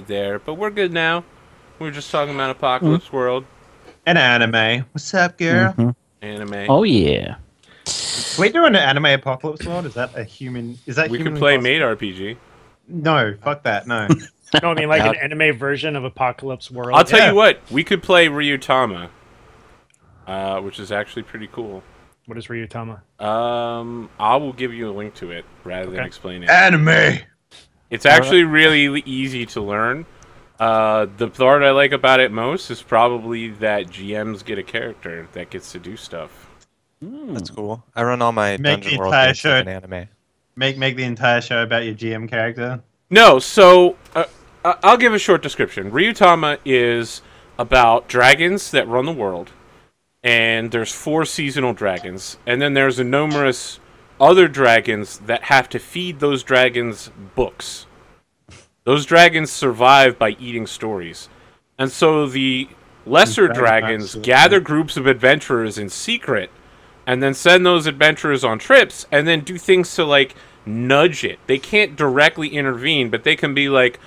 made there, but we're good now. We were just talking about Apocalypse World. And anime. What's up, girl? Anime. Oh, yeah. We're doing an anime Apocalypse World? Is that a human... Is that we could play made RPG. No, fuck that, no. No, I mean like an anime version of Apocalypse World. I'll tell you what, we could play Ryutama, which is actually pretty cool. What is Ryutama? I will give you a link to it rather than explain it. Anime! It's actually really easy to learn. The part I like about it most is probably that GMs get a character that gets to do stuff. That's cool. I run all my Dungeon World games in anime. Make the entire show about your GM character? No, so... I'll give a short description. Ryutama is about dragons that run the world, and there's 4 seasonal dragons, and then there's a numerous other dragons that have to feed those dragons books. Those dragons survive by eating stories. And so the lesser dragons gather groups of adventurers in secret, and then send those adventurers on trips, and then do things to, like, nudge it. They can't directly intervene, but they can be like,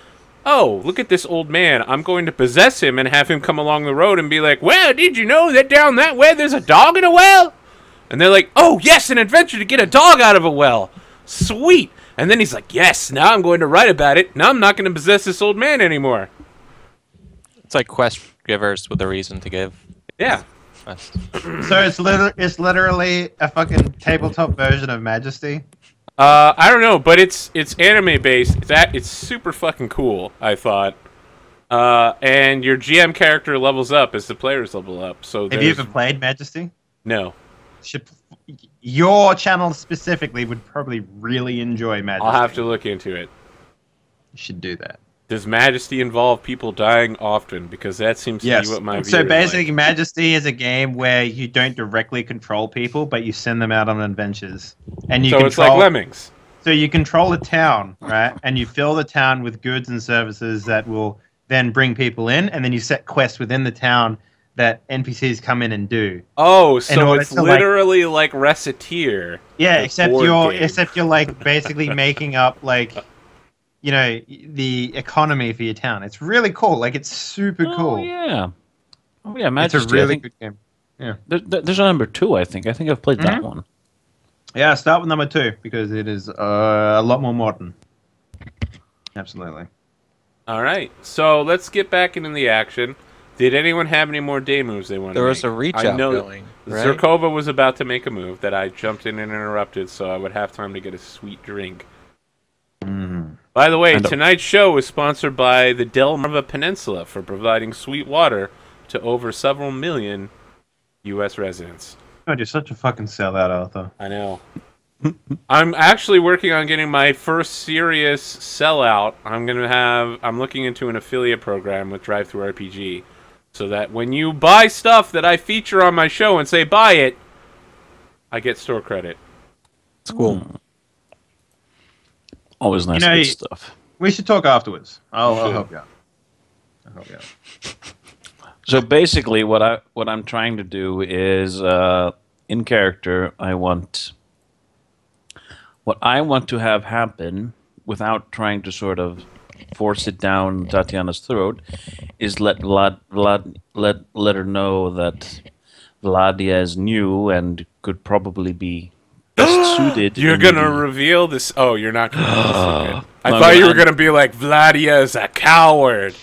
oh, look at this old man. I'm going to possess him and have him come along the road and be like, well, did you know that down that way there's a dog in a well? And they're like, oh, yes, an adventure to get a dog out of a well. Sweet. And then he's like, yes, now I'm going to write about it. Now I'm not going to possess this old man anymore. It's like quest givers with a reason to give. Yeah. So it's literally a fucking tabletop version of Majesty. I don't know, but it's anime based. It's super fucking cool, I thought. And your GM character levels up as the players level up. So have you ever played Majesty? No. Your channel specifically would probably really enjoy Majesty. I'll have to look into it. You should do that. Does Majesty involve people dying often? Because that seems to be what my viewers like. Majesty is a game where you don't directly control people, but you send them out on adventures. And you it's like Lemmings. So you control a town, right? And you fill the town with goods and services that will then bring people in, and then you set quests within the town that NPCs come in and do. Oh, so it's literally like Reciteer. Yeah, except you're like basically making up like... you know, the economy for your town. It's really cool. Like, it's super cool. Yeah. Oh, yeah, Majesty. It's a really good game. Yeah. There's a number 2, I think. I think I've played that one. Yeah, start with number 2, because it is a lot more modern. Absolutely. All right. So let's get back into the action. Did anyone have any more day moves they wanted to make? There was a reach out going. Right? Zerkova was about to make a move that I jumped in and interrupted, so I would have time to get a sweet drink. By the way, tonight's show is sponsored by the Delmarva Peninsula for providing sweet water to over several million U.S. residents. God, you're such a fucking sellout, Arthur. I know. I'm actually working on getting my first serious sellout. I'm looking into an affiliate program with DriveThruRPG, so that when you buy stuff that I feature on my show and say buy it, I get store credit. It's cool. Always nice good stuff. We should talk afterwards. I'll help you out. I'll help you out. So basically, what I'm trying to do is, in character, what I want to have happen, without trying to sort of force it down Tatiana's throat, is let her know that Vladia is new and could probably be suited. You're gonna reveal this? Oh, you're not gonna reveal this. I thought you were gonna be like, Vladia is a coward.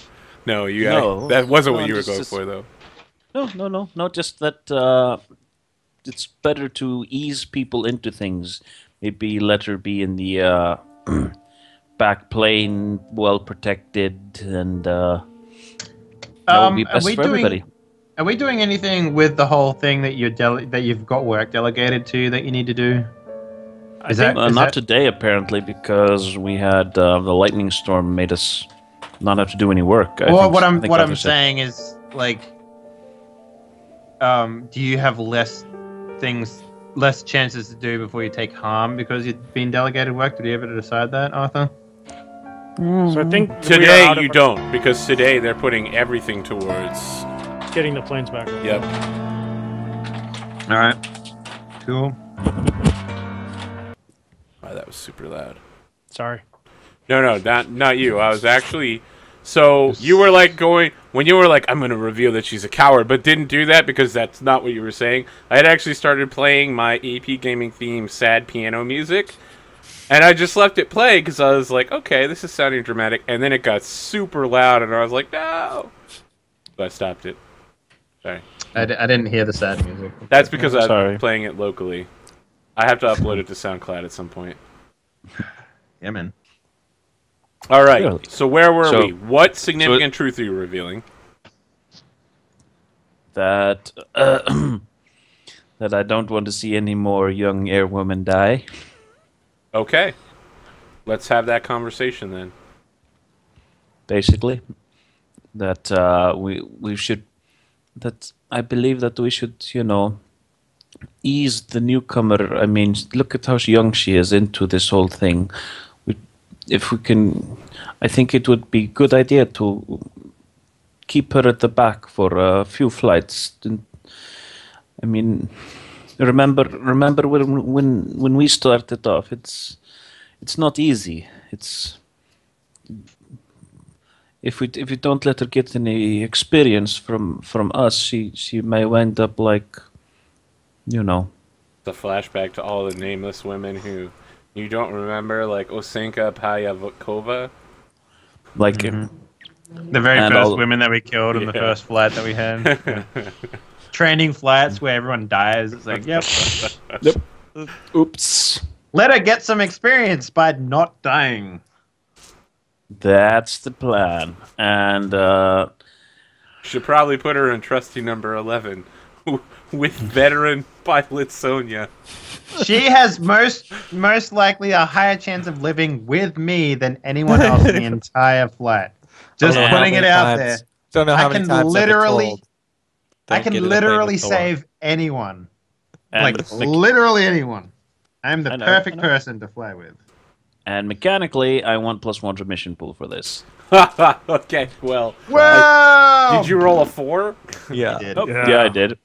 No, that wasn't what you were going for, though. No, just that it's better to ease people into things. Maybe let her be in the back plane, well protected, and that would be best for everybody. Are we doing anything with the whole thing that you've got work delegated to that you need to do? Not today, apparently, because we had the lightning storm made us not have to do any work. Well, what I'm saying is, like, do you have less chances to do before you take harm because you've been delegated work? Did you ever decide that, Arthur? So I think today you don't, because today they're putting everything towards getting the planes back. Yep. All right. Cool. Wow, that was super loud. Sorry. No, not you. I was actually So you were like going, when you were like, I'm going to reveal that she's a coward, but didn't do that because that's not what you were saying. I had actually started playing my AP Gaming theme sad piano music, and I just left it play because I was like, okay, this is sounding dramatic. And then it got super loud, and I was like, no. So I stopped it. Sorry. I didn't hear the sad music. That's because I'm playing it locally. I have to upload it to SoundCloud at some point. Yeah, man. All right, so where were we? What significant truth are you revealing? That that I don't want to see any more young airwomen die. Okay. Let's have that conversation then. Basically, that we should... That I believe that we should, you know, ease the newcomer. I mean, look at how young she is into this whole thing. If we can, I think it would be a good idea to keep her at the back for a few flights. I mean, remember when we started off. It's not easy. It's if we don't let her get any experience from us, she may wind up like, you know, the flashback to all the nameless women who. You don't remember, like, Osenka Payavkova? Like, the very first women that we killed in the first flight that we had. Yeah. Training flights where everyone dies. It's like, yep. Oops. Let her get some experience by not dying. That's the plan. And, should probably put her in trusty number 11 with veteran pilot Sonya. She has most likely a higher chance of living with me than anyone else in the entire flight. Just putting it out there. Don't know how many times I can literally save anyone. Like, literally anyone. I'm the perfect person to fly with. And mechanically, I want +1 to mission pool for this. Okay, well. Did you roll a 4? Yeah. Yeah, I did.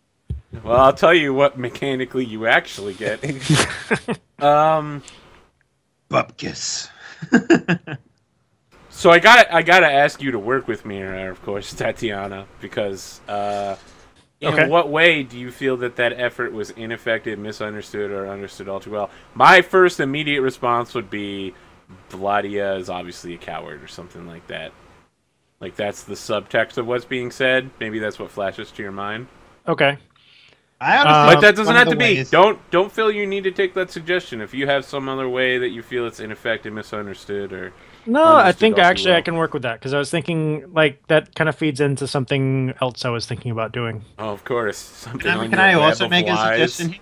Well, I'll tell you what mechanically you actually get. Bupkis. So I gotta ask you to work with me, of course, Tatiana, because in what way do you feel that that effort was ineffective, misunderstood, or understood all too well? My first immediate response would be, Vladia is obviously a coward, or something like that. Like, that's the subtext of what's being said. Maybe that's what flashes to your mind. Okay. But that doesn't have to be. Don't feel you need to take that suggestion. If you have some other way that you feel it's ineffective, misunderstood, or no, I think actually I can work with that because I was thinking like that kind of feeds into something else I was thinking about doing. Oh, of course. Something. Can I also make a suggestion?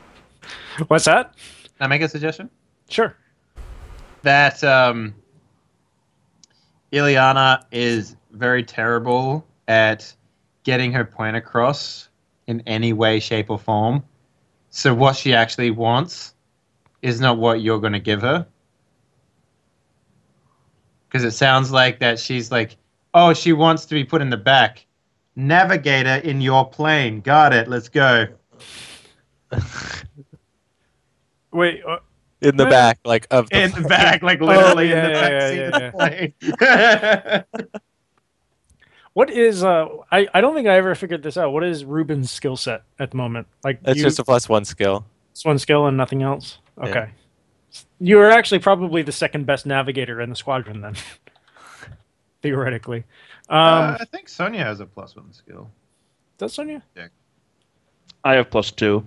What's that? Can I make a suggestion? Sure. That Ileana is very terrible at getting her point across in any way, shape, or form. So what she actually wants is not what you're going to give her. Because it sounds like that she's like, oh, she wants to be put in the back. Navigator in your plane. Got it. Let's go. Wait. In the back. Like, of the plane. The back. Like, literally in the back seat of the plane. What is, I don't think I ever figured this out. What is Ruben's skill set at the moment? Like, that's just a +1 skill. It's one skill and nothing else? Okay. Yeah. You are actually probably the second best navigator in the squadron then, theoretically. I think Sonya has a +1 skill. Does Sonya? Yeah. I have +2.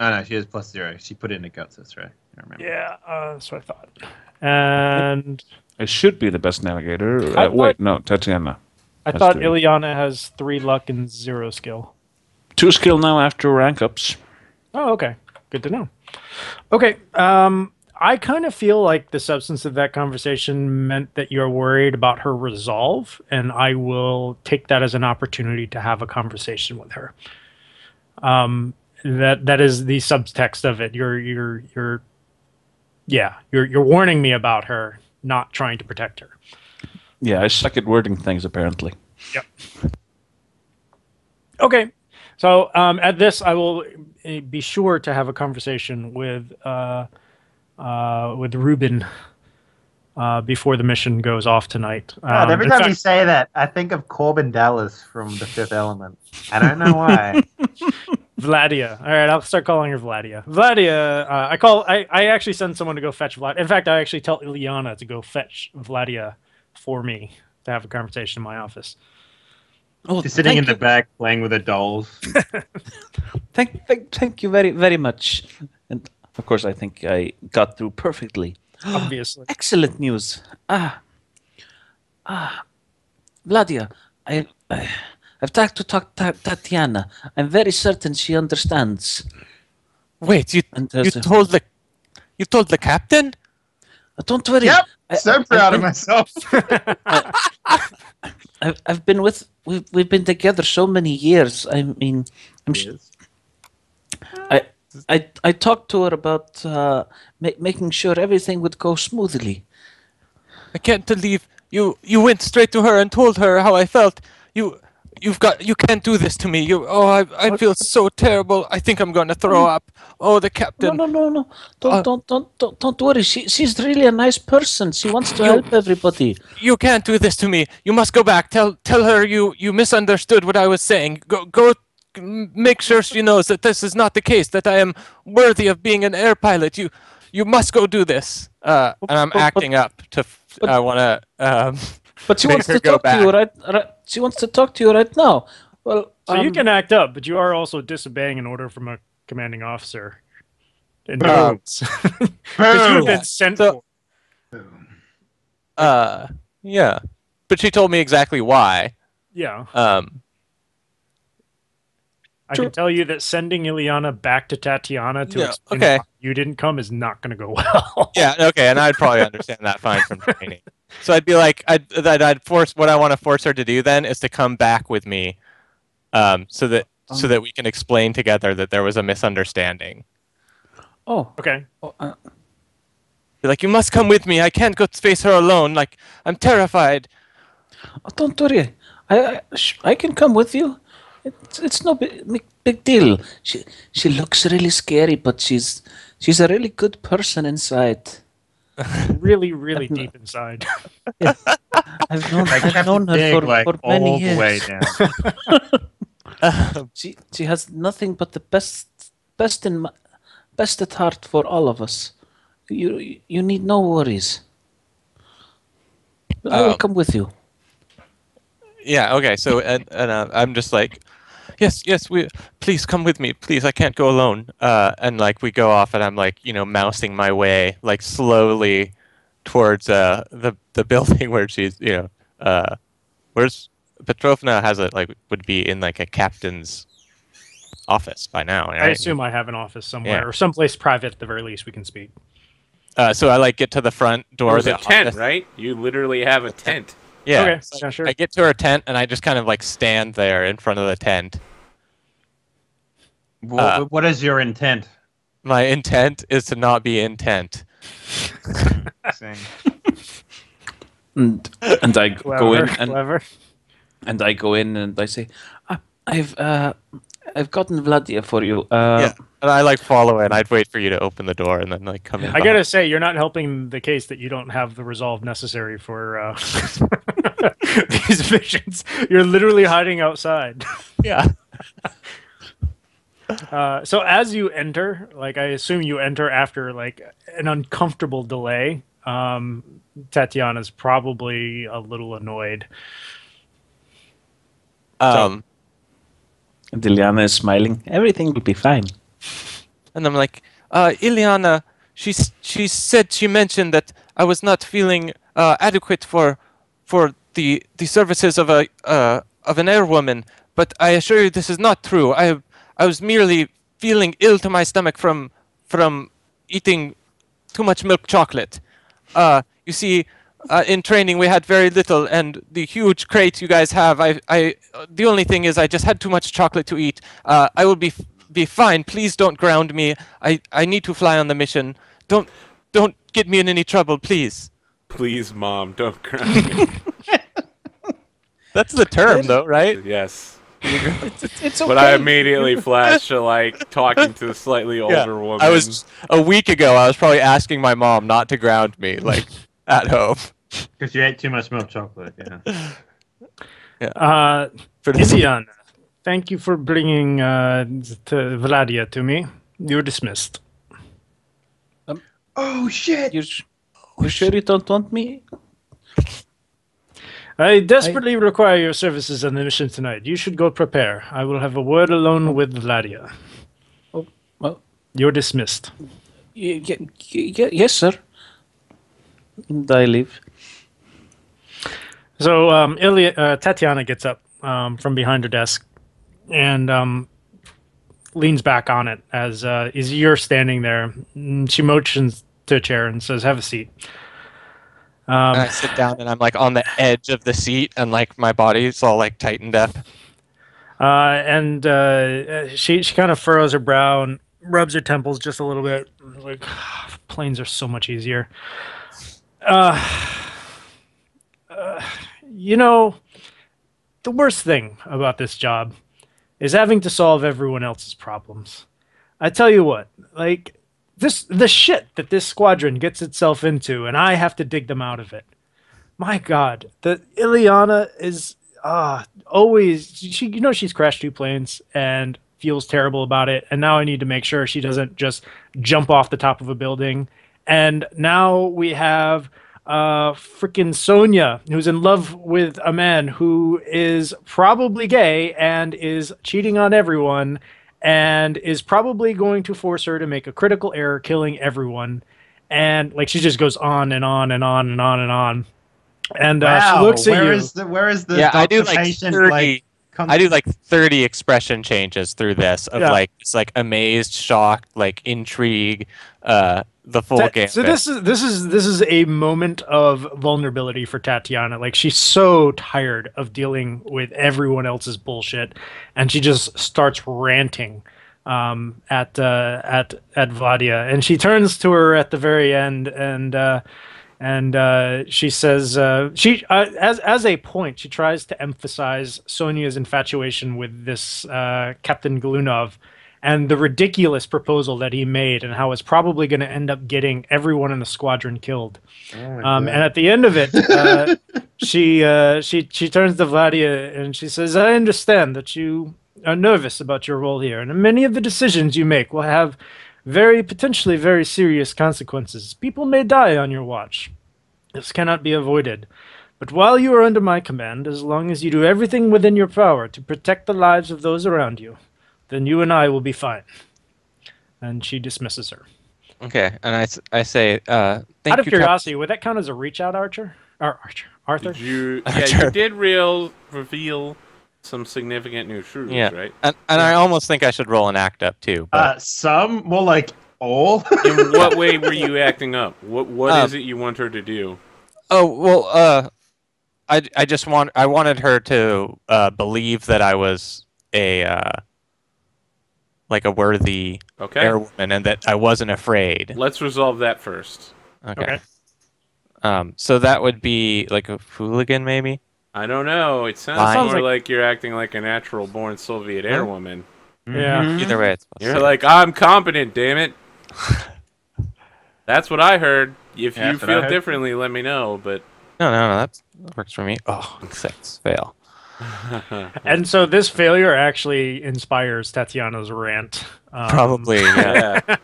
Oh, no, she has +0. She put it in the guts, that's right. I remember. Yeah, that's what I thought. And... I should be the best navigator. Wait, no, Tatiana. I thought Ileana has 3 luck and 0 skill. 2 skill now after rank ups. Oh, okay. Good to know. Okay. I kind of feel like the substance of that conversation meant that you're worried about her resolve, and I will take that as an opportunity to have a conversation with her. That is the subtext of it. You're warning me about her, not trying to protect her. Yeah, I suck at wording things, apparently. Yep. Okay. So at this, I will be sure to have a conversation with Ruben before the mission goes off tonight. God, every time you say that, I think of Corbin Dallas from The Fifth Element. I don't know why. Vladia. All right, I'll start calling her Vladia. Vladia. I actually send someone to go fetch Vladia. In fact, I actually tell Ileana to go fetch Vladia for me to have a conversation in my office. Oh, she's sitting in the back playing with her dolls. thank you very, very much. And of course, I think I got through perfectly. Obviously. Excellent news. Vladia, I've tried to talk to Tatiana. I'm very certain she understands. Wait, you told the captain? Don't worry. Yep, so proud of myself. I've been with we've been together so many years. I mean, I talked to her about making sure everything would go smoothly. I can't believe you went straight to her and told her how I felt. You can't do this to me. I feel so terrible. I think I'm going to throw up. Oh, the captain. No. Don't worry. She's really a nice person. She wants to help everybody. You can't do this to me. You must go back. Tell her you misunderstood what I was saying. Go make sure she knows that this is not the case, that I am worthy of being an air pilot. You must go do this. And I'm acting up to I want to But she wants to talk to you right. She wants to talk to you right now. Well, so you can act up, but you are also disobeying an order from a commanding officer. Because you have been sent. Yeah, but she told me exactly why. Yeah. I can tell you that sending Ileana back to Tatiana to explain why you didn't come is not going to go well. Yeah, okay, and I'd probably understand that fine from training. So I'd be like, what I want to force her to do then is to come back with me, so that we can explain together that there was a misunderstanding. Oh, okay. Be like, you must come with me. I can't go face her alone. Like, I'm terrified. Oh, don't worry. I can come with you. It's no big deal. She looks really scary, but she's a really good person inside. Really deep inside. Yeah. I've known her for many years. All the way down. She has nothing but the best at heart for all of us. You need no worries. I will come with you. Yeah. Okay. So and I'm just like, yes. Please come with me, please. I can't go alone. And like we go off, and I'm like, mousing my way like slowly towards the building where she's where's Petrovna has it like would be in like a captain's office by now. Right? I assume I have an office somewhere or someplace private at the very least we can speak. So I like get to the front door of the tent, office. Right? You literally have a tent. Yeah, okay, so sure. I get to her tent and I just kind of like stand there in front of the tent. What is your intent? My intent is to not be intent. and I go in and I go in and I say, I've gotten Vladia for you. And I like follow in. I'd wait for you to open the door and then like come in. I gotta say, you're not helping the case that you don't have the resolve necessary for these missions. You're literally hiding outside. Yeah. So as you enter, like I assume you enter after like an uncomfortable delay. Tatiana's probably a little annoyed. And Ileana is smiling. Everything will be fine. And I'm like, Ileana, she mentioned that I was not feeling adequate for the services of an airwoman. But I assure you, this is not true. I was merely feeling ill to my stomach from eating too much milk chocolate. You see. In training, we had very little, and the huge crate you guys have, the only thing is I just had too much chocolate to eat. I will be fine. Please don't ground me. I need to fly on the mission. Don't get me in any trouble, please. Please, Mom, don't ground me. That's the term, though, right? Yes. It's okay. But I immediately flashed to like talking to the slightly older woman. A week ago, I was probably asking my mom not to ground me, like... at home. Because you ate too much milk chocolate, yeah. Ileana, thank you for bringing Vladia to me. You're dismissed. Oh, shit! You sure you don't want me? I desperately require your services on the mission tonight. You should go prepare. I will have a word alone with Vladia. Oh, well. You're dismissed. Yes, sir. And I leave. So Tatiana gets up from behind her desk and leans back on it as you're standing there. She motions to a chair and says, have a seat. I sit down and I'm like on the edge of the seat and like my body's all like tightened up. She kind of furrows her brow and rubs her temples just a little bit. Like, planes are so much easier. You know, the worst thing about this job is having to solve everyone else's problems. I tell you what, like, the shit that this squadron gets itself into, and I have to dig them out of it. My God, the Ileana is always, you know, she's crashed two planes and feels terrible about it, and now I need to make sure she doesn't just jump off the top of a building. And now we have freaking Sonya, who's in love with a man who is probably gay and is cheating on everyone and is probably going to force her to make a critical error, killing everyone. And like, she just goes on and on and on and on and on. And wow. She looks at you. Where is the yeah, I do like 30. Like, I do like 30 expression changes through this of like it's like amazed, shocked, like intrigue, the full game. So this is a moment of vulnerability for Tatiana. Like, she's so tired of dealing with everyone else's bullshit, and she just starts ranting at Vladia. And she turns to her at the very end and. She says, as a point, she tries to emphasize Sonia's infatuation with this Captain Galunov and the ridiculous proposal that he made and how it's probably going to end up getting everyone in the squadron killed. Oh and at the end of it, she turns to Vladia and she says, I understand that you are nervous about your role here, and many of the decisions you make will have potentially very serious consequences. People may die on your watch. This cannot be avoided. But while you are under my command, as long as you do everything within your power to protect the lives of those around you, then you and I will be fine. And she dismisses her. Okay, and I say, thank you. Out of curiosity, would that count as a reach-out, Archer? Or Arthur? You did reveal some significant new truths, right? And I almost think I should roll an act up too. Some more like all. In what way were you acting up? What is it you want her to do? Oh well, I wanted her to believe that I was a like a worthy airwoman and that I wasn't afraid. Let's resolve that first. Okay. So that would be like a hooligan, maybe. I don't know. It sounds more like you're acting like a natural-born Soviet airwoman. Yeah. Mm-hmm. Either way, it's you're like, I'm competent, damn it. That's what I heard. If you feel differently, let me know. But no, that works for me. Oh, six fail. And so this failure actually inspires Tatiana's rant. Probably. Yeah.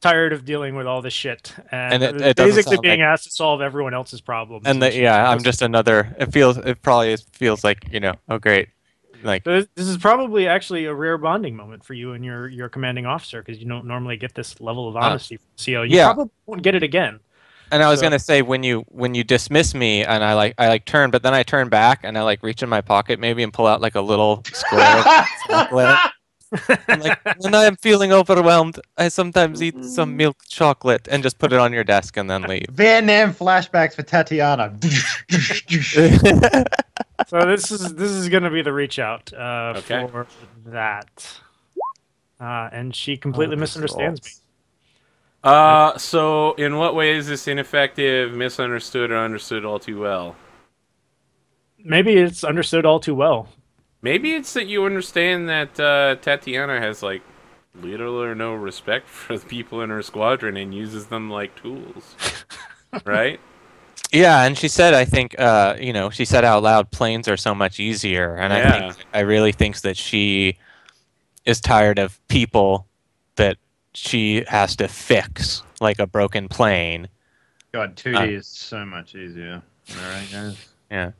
Tired of dealing with all this shit and it basically being asked to solve everyone else's problems. And I'm just another. It probably feels like, you know, oh great, like so this is probably actually a rare bonding moment for you and your commanding officer, because you don't normally get this level of honesty from the CO. You probably won't get it again. And I was gonna say, when you dismiss me and I turn, but then I turn back and I like reach in my pocket maybe and pull out like a little square of chocolate. I'm like, when I am feeling overwhelmed, I sometimes eat some milk chocolate and just put it on your desk and then leave. Vietnam flashbacks for Tatiana. So this is going to be the reach out for that, and she completely misunderstands me. So in what way is this ineffective, misunderstood, or understood all too well? Maybe it's understood all too well. Maybe it's that you understand that Tatiana has, like, little or no respect for the people in her squadron and uses them like tools. right? Yeah, and she said, I think, you know, she said out loud, planes are so much easier. And yeah. I really think that she is tired of people that she has to fix, like a broken plane. God, 2D is so much easier. Am I right, guys? Yeah.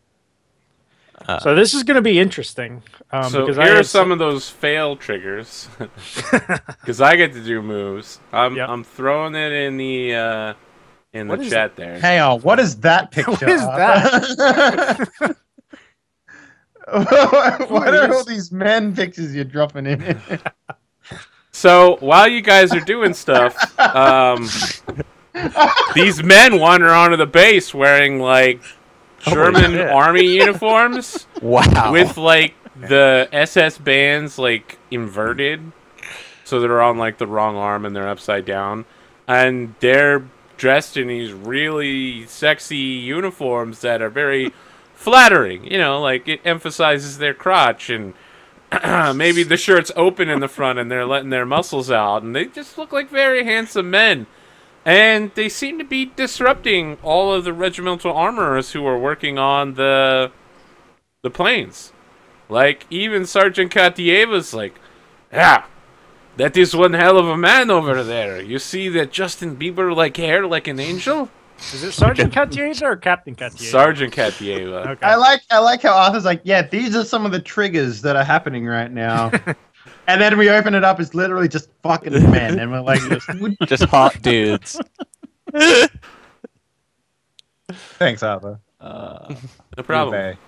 So this is going to be interesting. So because here are some of those fail triggers. Because I get to do moves. I'm throwing it in the chat there. Hang on, what is that picture? What is that? What are all these man pictures you're dropping in? So while you guys are doing stuff, these men wander onto the base wearing like German army uniforms. Wow. With like the SS bands like inverted, so they're on like the wrong arm and they're upside down, and they're dressed in these really sexy uniforms that are very flattering, you know, like it emphasizes their crotch, and maybe the shirt's open in the front and they're letting their muscles out, and they just look like very handsome men. And they seem to be disrupting all of the regimental armorers who are working on the planes. Like, even Sergeant Katieva's like, yeah, that is one hell of a man over there. You see that Justin Bieber like hair like an angel? Is it Sergeant Katieva or Captain Katieva? Sergeant Katieva. Okay. I like how Arthur's like, yeah, these are some of the triggers that are happening right now. And then we open it up, it's literally just fucking men, and we're like, just hot dudes. Thanks, Arthur. No problem.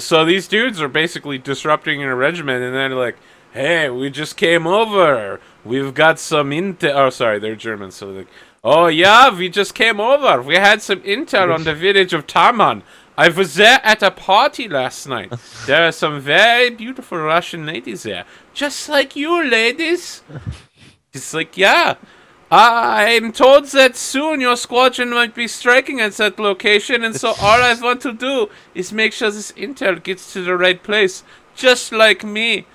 So these dudes are basically disrupting a regiment, and they're like, hey, we just came over. We've got some intel. Oh, sorry, they're German, so they're like, oh, yeah, we just came over. We had some intel on the village of Taman. I was there at a party last night. There are some very beautiful Russian ladies there. Just like you, ladies. It's like, yeah. I'm told that soon your squadron might be striking at that location, and so all I want to do is make sure this intel gets to the right place. Just like me.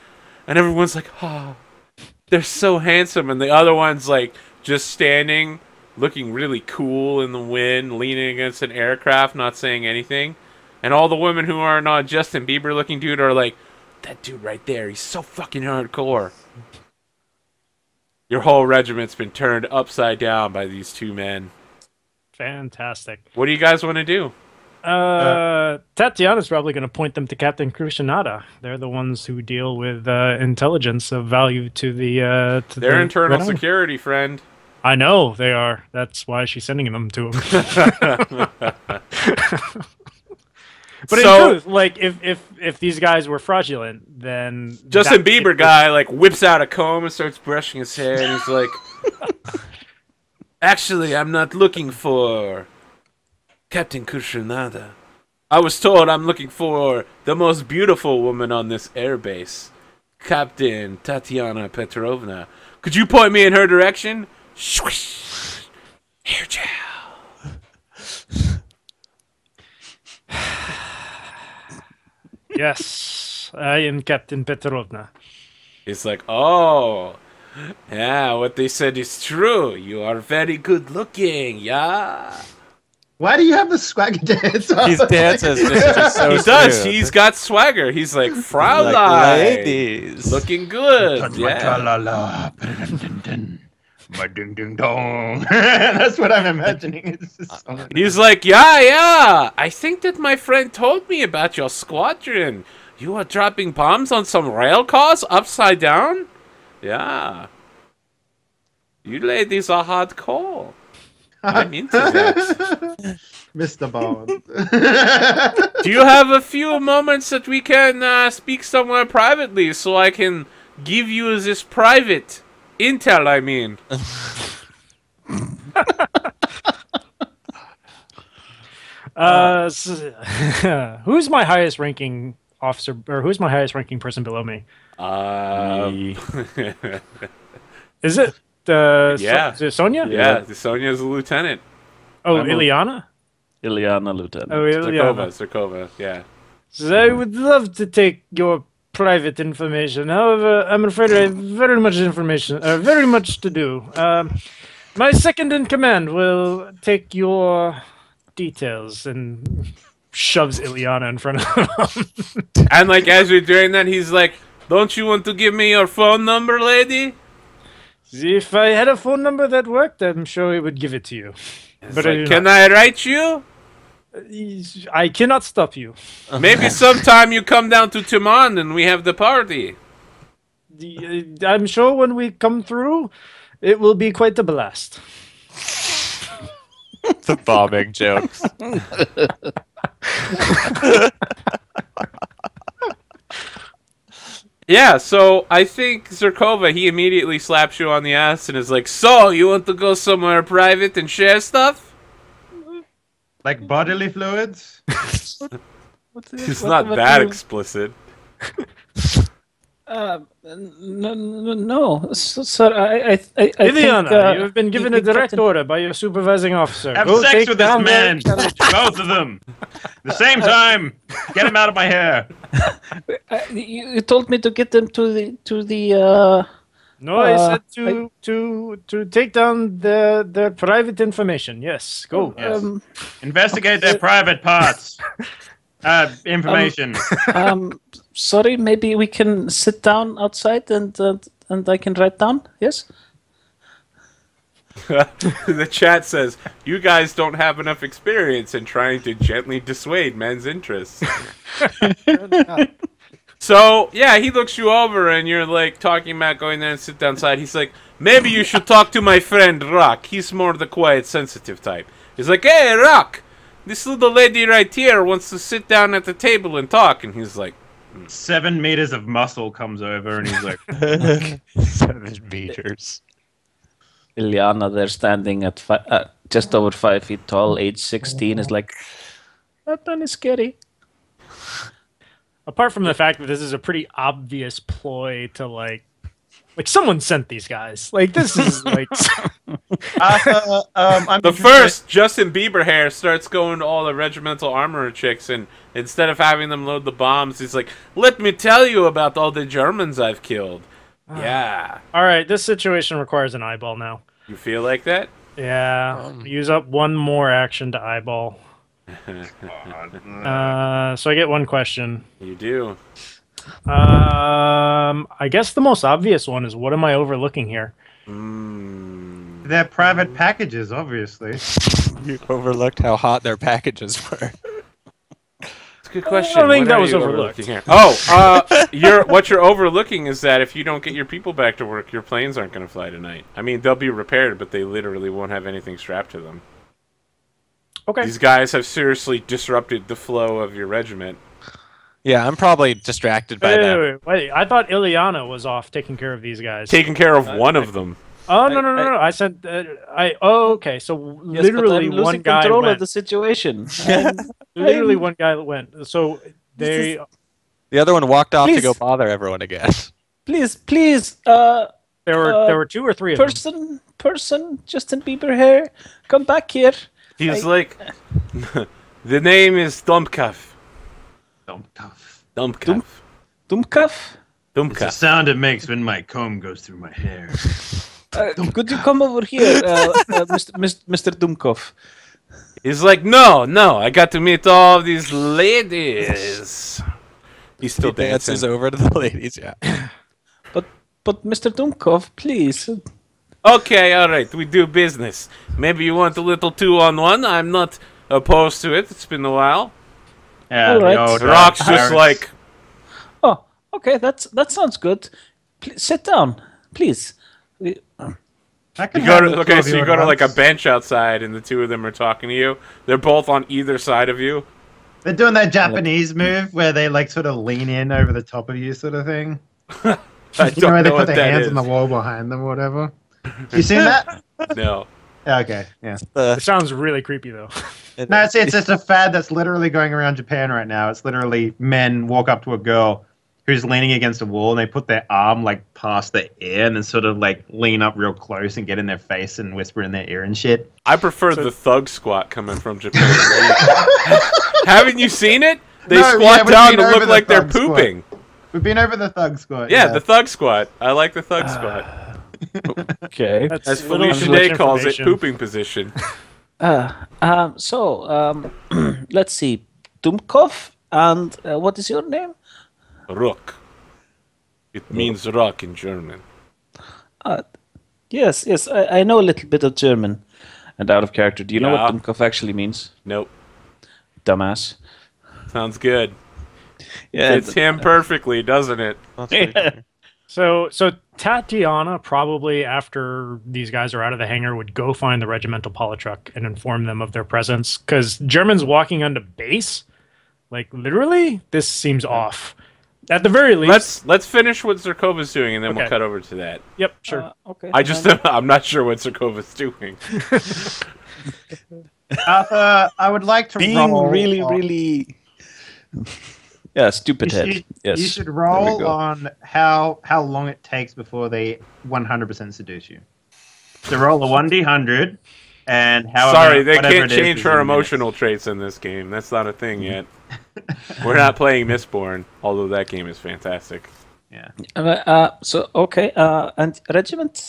And everyone's like, ah, oh, they're so handsome. And the other one's like, just standing, looking really cool in the wind, leaning against an aircraft, not saying anything. And all the women who are not Justin Bieber-looking dude are like, that dude right there, he's so fucking hardcore. Your whole regiment's been turned upside down by these two men. Fantastic. What do you guys want to do? Tatiana's probably going to point them to Captain Krushinata. They're the ones who deal with intelligence of value to the... their internal security, friend. I know they are. That's why she's sending them to him. But so, in truth, like if these guys were fraudulent, then Justin Bieber guy like whips out a comb and starts brushing his hair, and he's like, "Actually, I'm not looking for Captain Kushinata. I was told I'm looking for the most beautiful woman on this airbase, Captain Tatiana Petrovna. Could you point me in her direction?" Swish. Hair gel. Yes, I am Captain Petrovna. It's like, oh, yeah, what they said is true. You are very good looking, yeah. Why do you have the swagger dance? His dance is just so he does. True. He's got swagger. He's like, Fraulein, like ladies, looking good. Yeah. My ding ding dong. That's what I'm imagining. He's like, yeah. I think that my friend told me about your squadron. You are dropping bombs on some rail cars upside down? Yeah. You ladies are hardcore. I'm into that. Mr. Bond. Do you have a few moments that we can speak somewhere privately so I can give you this private intel, I mean. Who's my highest ranking officer, or who's my highest ranking person below me? Is it yeah. Is it Sonya? Yeah, Sonya's a lieutenant. Oh, Ileana? Ileana, lieutenant. Oh, Ileana. Zerkova, yeah. So I would love to take your private information. However, I'm afraid I have very much to do. My second in command will take your details and shoves Ileana in front of him. And like as we're doing that, he's like, "Don't you want to give me your phone number, lady?" If I had a phone number that worked, I'm sure he would give it to you. It's but like, can I write you? I cannot stop you. Maybe sometime you come down to Taman and we have the party. I'm sure when we come through, it will be quite a blast. The bombing jokes. Yeah, so I think Zerkova, he immediately slaps you on the ass and is like, "So, you want to go somewhere private and share stuff? Like bodily fluids?" It's not that explicit. No, sir. I Ileana, you have been given a direct order by your supervising officer. Have go sex with this man, both of them, at the same time. Get him out of my hair. You told me to get them to the. No, I said to take down their private information. Yes, go. Yes. Investigate their private parts. Information. Sorry, maybe we can sit down outside and I can write down. Yes. The chat says you guys don't have enough experience in trying to gently dissuade men's interests. So yeah, he looks you over and you're like talking about going there and sit downside. He's like, "Maybe you should talk to my friend Rock. He's more the quiet, sensitive type." He's like, "Hey, Rock. This little lady right here wants to sit down at the table and talk," and he's like, 7 meters of muscle comes over, and he's like, 7 meters. Ileana, they're standing at just over 5 feet tall, age 16, is like, "That one is scary." Apart from the fact that this is a pretty obvious ploy to like someone sent these guys. Like this is like the first Justin Bieber hair starts going to all the regimental armorer chicks, and instead of having them load the bombs, he's like, "Let me tell you about all the Germans I've killed." Yeah. All right, this situation requires an eyeball now. You feel like that? Yeah. Use up one more action to eyeball. So I get one question. You do. I guess the most obvious one is, what am I overlooking here? Their private packages, obviously. You overlooked how hot their packages were. It's a good question. I don't think that was overlooked here. Oh, what you're overlooking is that if you don't get your people back to work, your planes aren't going to fly tonight. I mean, they'll be repaired, but they literally won't have anything strapped to them. Okay. These guys have seriously disrupted the flow of your regiment. Yeah, I'm probably distracted by that. Wait, I thought Ileana was off taking care of these guys. Taking care of one of them. Oh no, no! I said, Oh, okay. So yes, literally one guy control went. Of the situation. Literally one guy went. So they. The other one walked off to go bother everyone again. Please. There were 2 or 3 of them. Person, Justin Bieber hair, come back here. He's like, the name is Dumkopf. Dumkopf. Dumkopf. Dumkopf? It's the sound it makes when my comb goes through my hair. Could you come over here, Mr. Dumkopf? He's like, no, I got to meet all these ladies. He's still dancing. Dances over to the ladies, yeah. But Mr. Dumkopf, please. Okay, all right, we do business. Maybe you want a little 2-on-1. I'm not opposed to it. It's been a while. Yeah, all right. Rock's just like, "Oh, okay, that sounds good. Sit down, please." So you go to like a bench outside, and the two of them are talking to you. They're both on either side of you. They're doing that Japanese move where they like sort of lean in over the top of you, sort of thing. They put their hands on the wall behind them, or whatever. You seen that? No. Okay, yeah. It sounds really creepy, though. No, it's just a fad that's literally going around Japan right now. It's literally men walk up to a girl who's leaning against a wall, and they put their arm, like, past their ear and then sort of, like, lean up real close and get in their face and whisper in their ear and shit. I prefer the thug squat coming from Japan. Haven't you seen it? They squat down to look like they're pooping. We've been over the thug squat. Yeah, the thug squat. I like the thug squat. Okay. As Felicia Day calls it, pooping position. Let's see. Dumkopf, and what is your name? Rook. It means rock in German. Yes, I know a little bit of German. And out of character, do you know what Dumkopf actually means? Nope. Dumbass. Sounds good. Yeah, it's him perfectly, doesn't it? Yeah. So Tatiana probably, after these guys are out of the hangar, would go find the regimental Politruck and inform them of their presence. Because Germans walking onto base, like literally, this seems off. At the very least, let's finish what Zerkova's doing, and then we'll cut over to that. Yep, sure. Okay. I'm not sure what Zerkova's doing. I would like to roll really. Yeah, stupid head. Yes. You should roll on how long it takes before they 100% seduce you. So roll a 1d100, and however. Sorry, they can't change her emotional traits in this game. That's not a thing yet. We're not playing Mistborn, although that game is fantastic. Yeah. And regiment.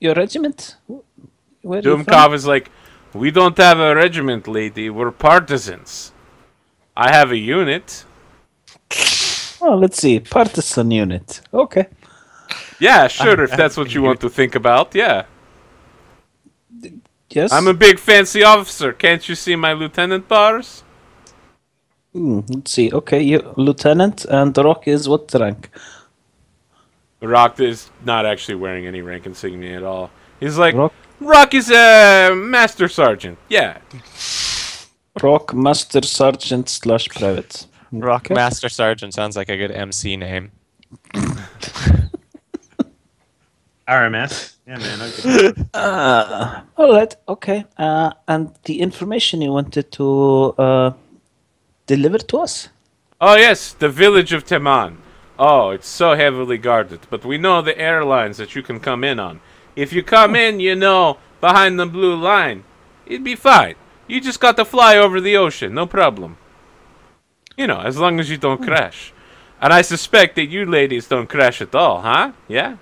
Your regiment. Dumkopf is like, we don't have a regiment, lady. We're partisans. I have a unit. Oh, let's see, partisan unit. Okay. Yeah, sure. If that's what you want to think about, yeah. Yes. I'm a big fancy officer. Can't you see my lieutenant bars? Let's see. Okay, you lieutenant, and the Rock is what rank? The Rock is not actually wearing any rank insignia at all. He's like, Rock is a master sergeant. Yeah. Rock master sergeant / private. Rock master sergeant sounds like a good MC name. RMS. Yeah, man. Okay. All right. Okay. And the information you wanted to deliver to us? Oh, yes. The village of Taman. Oh, it's so heavily guarded. But we know the airlines that you can come in on. If you come in, you know, behind the blue line, it'd be fine. You just got to fly over the ocean. No problem. You know, as long as you don't crash. And I suspect that you ladies don't crash at all, huh? Yeah?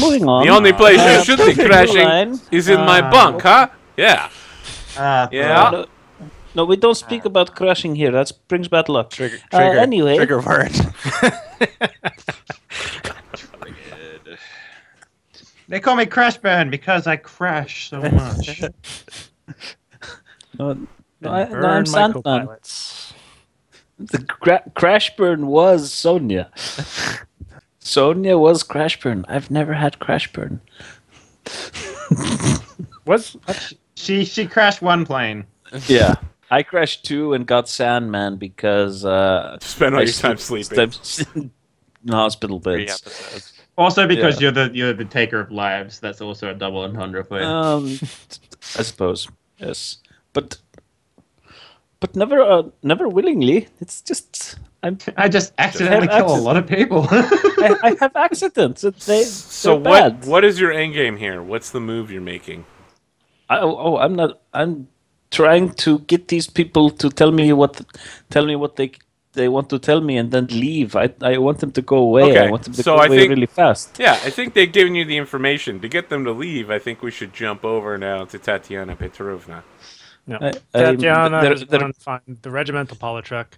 Moving on. The only place you should be crashing is in my bunk, huh? Yeah. Yeah. No, we don't speak about crashing here. That brings bad luck. Trigger. Anyway. Trigger word. They call me Crashburn because I crash so much. No, I'm Sandman. The Crashburn was Sonya. Sonya was Crashburn. I've never had Crashburn. She crashed one plane. Yeah, I crashed two and got Sandman because spent all your time sleeping in hospital beds. Also because you're the taker of lives. That's also a double entendre play. I suppose yes, but never willingly. It's just. I just accidentally kill a lot of people. I have accidents. So what? What is your end game here? What's the move you're making? I'm not. I'm trying to get these people to tell me what they want to tell me, and then leave. I want them to go away. Okay. I want them to go away really fast. Yeah, I think they've given you the information to get them to leave. I think we should jump over now to Tatiana Petrovna. No. Tatiana is going to find the regimental Politruck.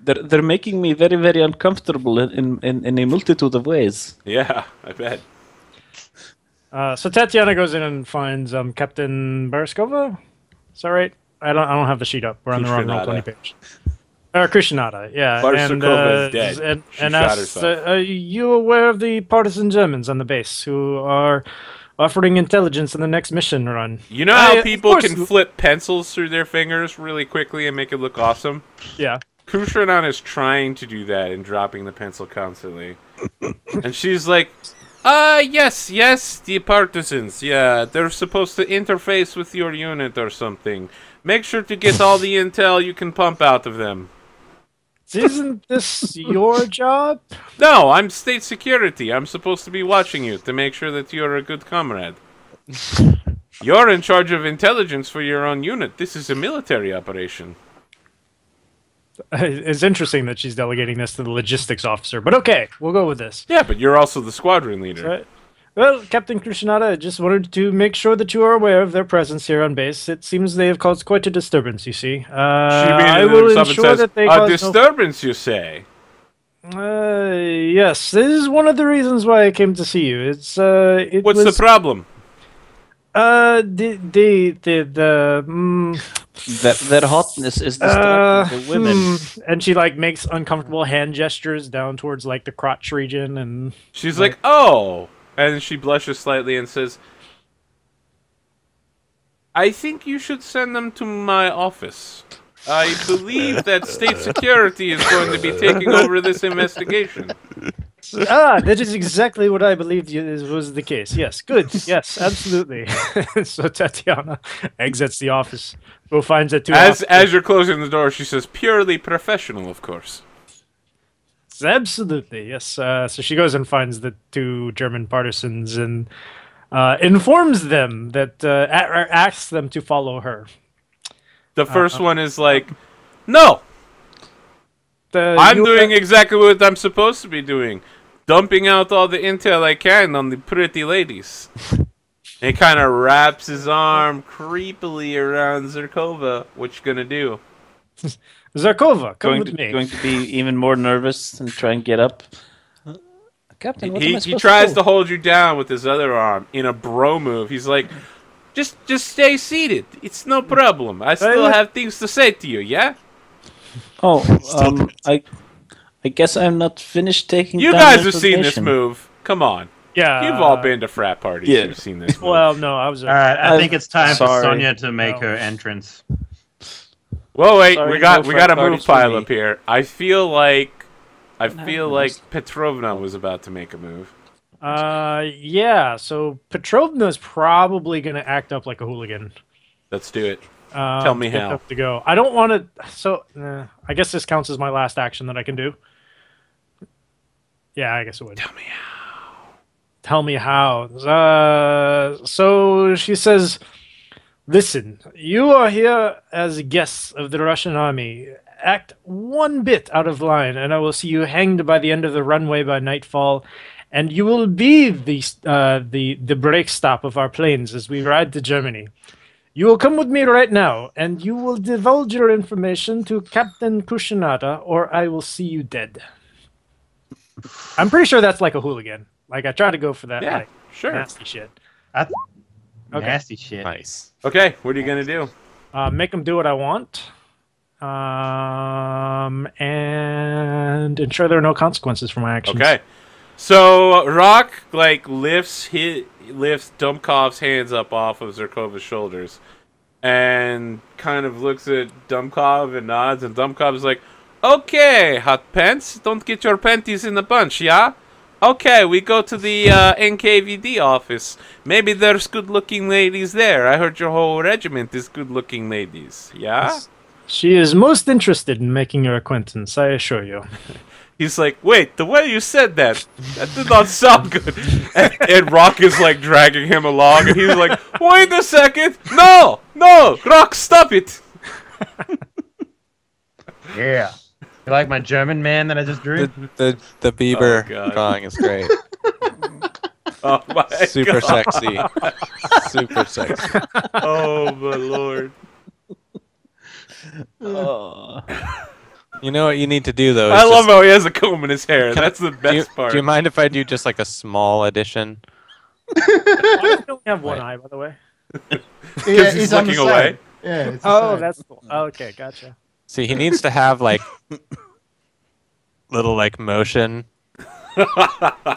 They're making me very, very uncomfortable in a multitude of ways. Yeah, I bet. So Tatiana goes in and finds Captain Baraskova. Is that right? I don't have the sheet up. We're on the wrong roll 20 page. Krushnata, yeah. Baraskova is dead. And asks, are you aware of the partisan Germans on the base who are offering intelligence in the next mission run? You know how people can flip pencils through their fingers really quickly and make it look awesome? Yeah. Kushinata is trying to do that and dropping the pencil constantly. And she's like, yes, the partisans, yeah, they're supposed to interface with your unit or something. Make sure to get all the intel you can pump out of them. Isn't this your job? No, I'm state security. I'm supposed to be watching you to make sure that you're a good comrade. You're in charge of intelligence for your own unit. This is a military operation. It's interesting that she's delegating this to the logistics officer, but okay, we'll go with this. Yeah, but you're also the squadron leader. Right. Well, Captain Krushnata, I just wanted to make sure that you are aware of their presence here on base. It seems they have caused quite a disturbance, you see. I will ensure that they cause a disturbance, you say? Yes. This is one of the reasons why I came to see you. It's, What's the problem? That hotness is distracting the women. And she like makes uncomfortable hand gestures down towards like the crotch region, and she's like, "Oh," and she blushes slightly and says, "I think you should send them to my office. I believe that state security is going to be taking over this investigation." That is exactly what I believed was the case. Yes, good. Yes, absolutely. So Tatiana exits the office. We'll find that as you're closing the door, she says, "Purely professional, of course." Absolutely, yes. So she goes and finds the two German partisans and informs them that, or asks them to follow her. The first one is like, "No. I'm doing exactly what I'm supposed to be doing. Dumping out all the intel I can on the pretty ladies." He kind of wraps his arm creepily around Zerkova. What you gonna do? Zerkova, come with me. Going to be even more nervous and try and get up. Captain, what am I supposed to do? He tries to hold you down with his other arm in a bro move. He's like, just stay seated. It's no problem. I still have things to say to you, yeah? Oh, I guess I'm not finished taking. You guys have seen this move. Come on, yeah, you've all been to frat parties. Yeah. You've seen this move. Well, no, I was. All right, I think it's time for Sonya to make her entrance. Well, wait, we got a move pile up here. I feel like Petrovna was about to make a move. Yeah. So Petrovna's probably gonna act up like a hooligan. Let's do it. Tell me how to go. I don't want to. So I guess this counts as my last action that I can do. Yeah, I guess it would. Tell me how. Tell me how. So she says, "Listen, you are here as guests of the Russian army. Act one bit out of line, and I will see you hanged by the end of the runway by nightfall. And you will be the break stop of our planes as we ride to Germany. You will come with me right now, and you will divulge your information to Captain Kushinata, or I will see you dead." I'm pretty sure that's like a hooligan. Like, I try to go for that. Yeah, like, sure. Nasty shit. Nasty shit. Nice. Okay, what are you going to do? Make them do what I want. And ensure there are no consequences for my actions. Okay. So Rock like lifts Dumkov's hands up off of Zerkova's shoulders, and kind of looks at Dumkopf and nods. And Dumkov's like, "Okay, hot pants, don't get your panties in a bunch, yeah? Okay, we go to the NKVD office. Maybe there's good-looking ladies there. I heard your whole regiment is good-looking ladies, yeah?" She is most interested in making your acquaintance, I assure you. He's like, "Wait, the way you said that, that did not sound good." And Rock is like dragging him along, and he's like, "Wait a second! No! No! Rock, stop it!" Yeah. You like my German man that I just drew? The Bieber drawing is great. Oh my God. Sexy. Super sexy. Oh my lord. Oh. You know what you need to do, though? I love how he has a comb in his hair. That's the best part. Do you mind if I do just like a small addition? I don't have one eye, by the way. Yeah, he's looking away. Yeah, it's that's cool. Oh, okay, gotcha. See, he needs to have like little like motion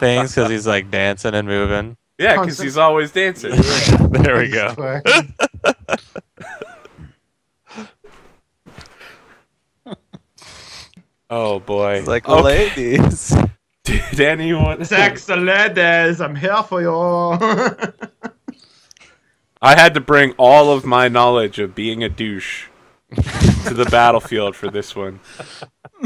things because he's like dancing and moving. Yeah, because he's always dancing. There we go. Oh boy! It's like ladies. Did anyone? Sex ladies, I'm here for you. I had to bring all of my knowledge of being a douche to the battlefield for this one.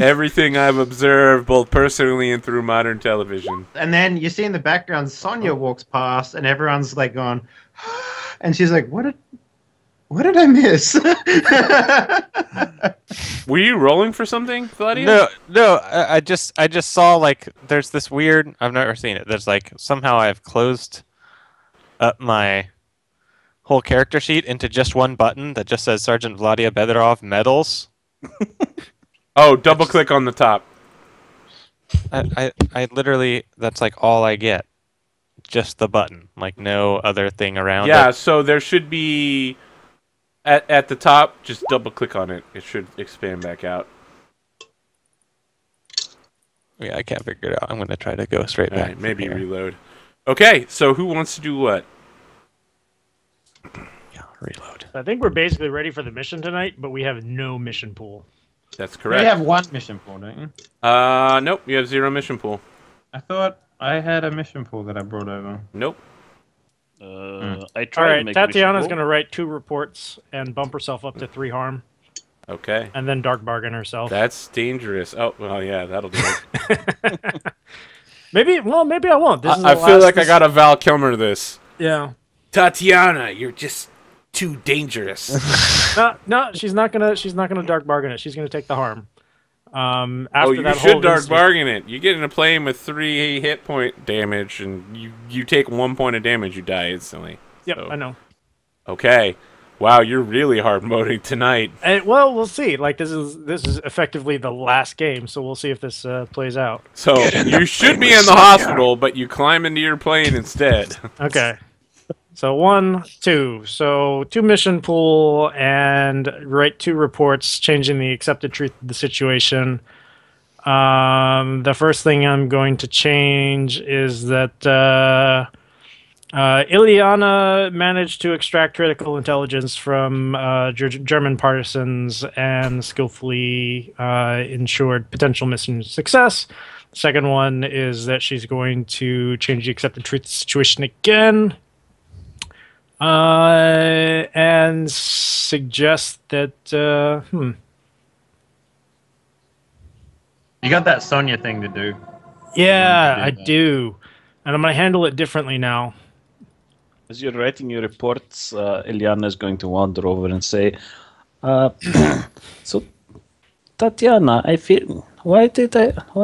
Everything I've observed, both personally and through modern television. And then you see in the background, Sonya walks past, and everyone's like going, and she's like, "What? What did I miss? Were you rolling for something, Vladia? No. I just saw, like, there's this weird. I've never seen it. There's, like, somehow I've closed up my whole character sheet into just one button that just says Sergeant Vladia Bedarov medals. Oh, double click on the top. I literally, that's like all I get. Just the button, like no other thing around. Yeah, it. So there should be at the top, just double click on it. It should expand back out. Yeah, I can't figure it out. I'm going to try to go straight all back. Right, maybe here. Reload. Okay, so who wants to do what? Yeah, reload. I think we're basically ready for the mission tonight, but we have no mission pool. That's correct. You have one mission pool, don't you? Nope. You have zero mission pool. I thought I had a mission pool that I brought over. Nope. I tried. All right, to make Tatiana's going to write 2 reports and bump herself up to 3 harm. Okay. And then dark bargain herself. That's dangerous. Oh, well, yeah, that'll do it. Maybe. Well, maybe I won't. This is I feel like I got a Val Kilmer. This. Yeah. Tatiana, you're just too dangerous. No, she's not gonna. She's not gonna dark bargain it. She's gonna take the harm. After oh, you that should dark bargain it. You get in a plane with 3 hit point damage, and you take 1 point of damage. You die instantly. Yep, so. I know. Okay, wow, you're really hard moding tonight. And, well, we'll see. Like this is effectively the last game, so we'll see if this plays out. So you should be in the hospital, but you climb into your plane instead. Okay. So 1, 2. So 2 mission pool and write 2 reports changing the accepted truth of the situation. The first thing I'm going to change is that Ileana managed to extract critical intelligence from German partisans and skillfully ensured potential mission success. The second one is that she's going to change the accepted truth of the situation again. And suggest that, You got that Sonya thing to do. Yeah, I do. And I'm going to handle it differently now. As you're writing your reports, Ileana is going to wander over and say, so, Tatiana, I feel... Why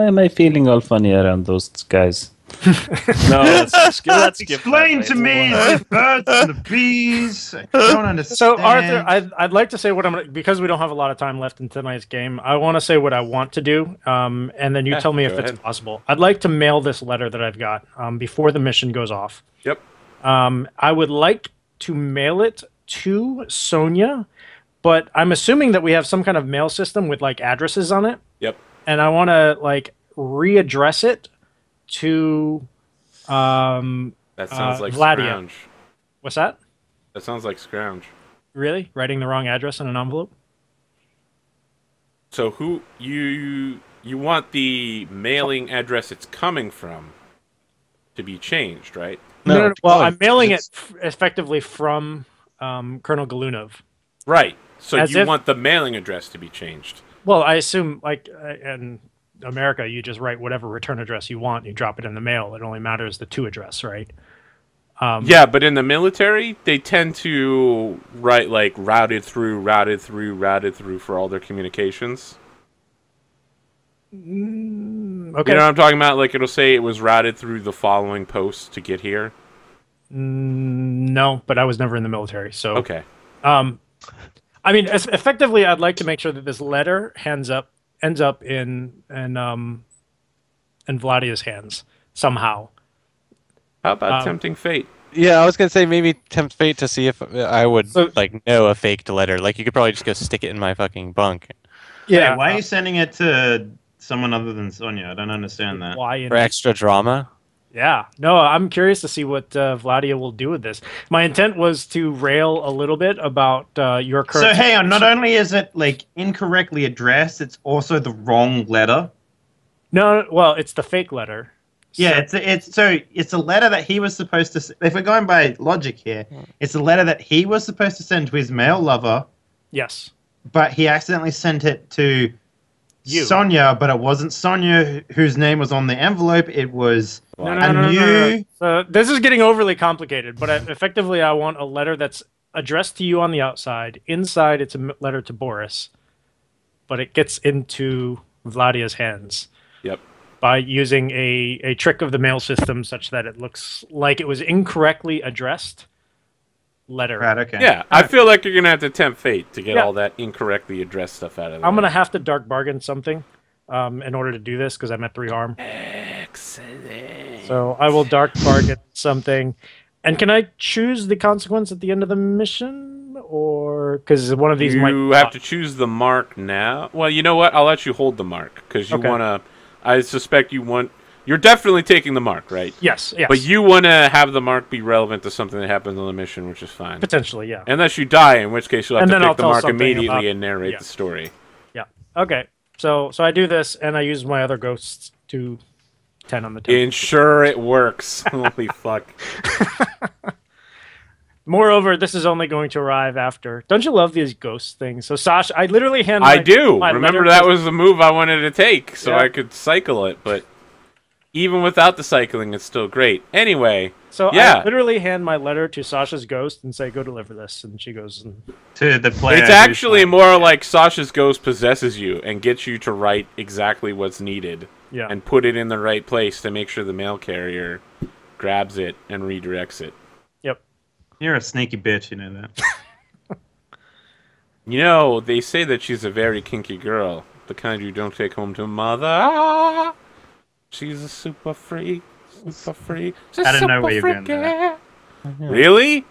am I feeling all funny around those guys? No, let's explain to me the birds and the bees. I don't understand. So, Arthur, I'd like to say what I'm gonna, because we don't have a lot of time left in tonight's game. I want to say what I want to do, and then you tell me if it's possible. I'd like to mail this letter that I've got before the mission goes off. Yep. I would like to mail it to Sonya, but I'm assuming that we have some kind of mail system with like addresses on it. Yep. And I want to like readdress it to that sounds like Vladia. Scrounge. What's that? That sounds like Scrounge. Really? Writing the wrong address in an envelope? So who you want the mailing address it's coming from to be changed, right? No. Well, I'm mailing it effectively from Colonel Galunov. Right. So you want the mailing address to be changed. Well, I assume like and America, you just write whatever return address you want, you drop it in the mail. It only matters the to address, right? Yeah, but in the military, they tend to write like routed through for all their communications. Okay. You know what I'm talking about? Like it'll say it was routed through the following post to get here. No, but I was never in the military, so okay. I mean, effectively, I'd like to make sure that this letter ends up in Vladia's hands somehow. How about tempting fate? Yeah, I was gonna say maybe tempt fate to see if I would like know a faked letter. Like you could probably just go stick it in my fucking bunk. Yeah. Hey, why are you sending it to someone other than Sonya? I don't understand that. Why for extra drama? Yeah. No, I'm curious to see what Vladia will do with this. My intent was to rail a little bit about your current... So, hey, not only is it, like, incorrectly addressed, it's also the wrong letter. No, well, it's the fake letter. Yeah, so it's a letter that he was supposed to... If we're going by logic here, it's a letter that he was supposed to send to his male lover. Yes. But he accidentally sent it to Sonya, but it wasn't Sonya whose name was on the envelope. It was... No, no, no, no, no, no. This is getting overly complicated, but effectively I want a letter that's addressed to you on the outside. Inside, it's a letter to Boris, but it gets into Vladia's hands. Yep. By using a trick of the mail system such that it looks like it was incorrectly addressed letter. Right, okay. Yeah, I feel like you're going to have to tempt fate to get all that incorrectly addressed stuff out of there. I'm going to have to dark bargain something in order to do this because I'm at 3 harm. Excellent. So I will dark bargain something. And can I choose the consequence at the end of the mission? Or because one of these you might... You have to choose the mark now. Well, you know what? I'll let you hold the mark because you want to... I suspect you want... You're definitely taking the mark, right? Yes, yes. But you want to have the mark be relevant to something that happens on the mission, which is fine. Potentially, yeah. Unless you die, in which case you'll have to pick the mark immediately and narrate the story. Yeah. Okay. So I do this, and I use my other ghosts to 10 on the table. Ensure it works. Holy fuck. Moreover, this is only going to arrive after. Don't you love these ghost things? So, Sasha, I literally hand my, I do. Remember, that was the move I wanted to take, so I could cycle it. But even without the cycling, it's still great. Anyway, so I literally hand my letter to Sasha's ghost and say, "Go deliver this," and she goes to the player. It's actually more like Sasha's ghost possesses you and gets you to write exactly what's needed and put it in the right place to make sure the mail carrier grabs it and redirects it. You're a sneaky bitch, you know that. You know, they say that she's a very kinky girl. The kind you don't take home to mother. She's a super freak. Super freak. I don't know where you're going there. Really?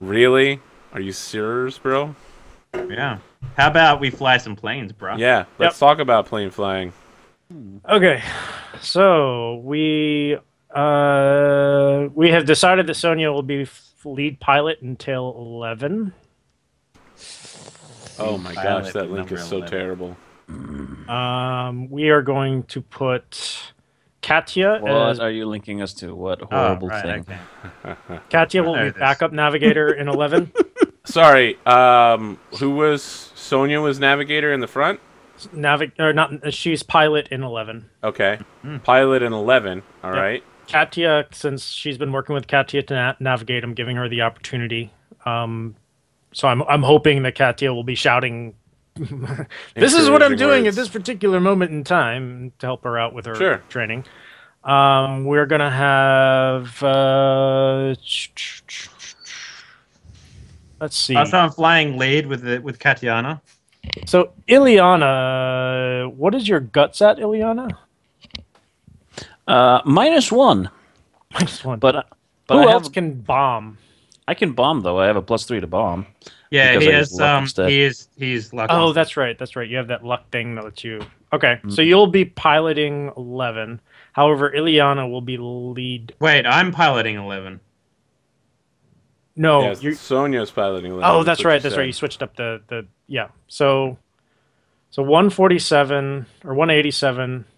Really? Are you serious, bro? Yeah. How about we fly some planes, bro? Yeah, let's talk about plane flying. Okay, so we have decided that Sonya will be... lead pilot until 11. Oh my gosh, that link is so terrible. We are going to put Katya. What are you linking us to? What horrible thing? Okay. Katya will be backup navigator in 11. Sorry, who was Sonya? Was navigator in the front? She's pilot in 11. Okay, pilot in 11. All right. Katya, since she's been working with Katya to navigate, I'm giving her the opportunity. So I'm hoping that Katya will be shouting, "This is what I'm doing at this particular moment in time," to help her out with her training. We're gonna have. Let's see. Also, I'm flying lead with Tatiana. So Ileana, what is your guts at, Ileana? -1. -1. But who else can bomb? I can bomb though. I have a +3 to bomb. Yeah, he is. He is lucky. Oh, that's right. That's right. You have that luck thing that lets you. Okay, so you'll be piloting 11. However, Ileana will be lead. Wait, I'm piloting 11. No, Sonya's piloting 11. Oh, that's right. That's right. You switched up the So 147 or 187.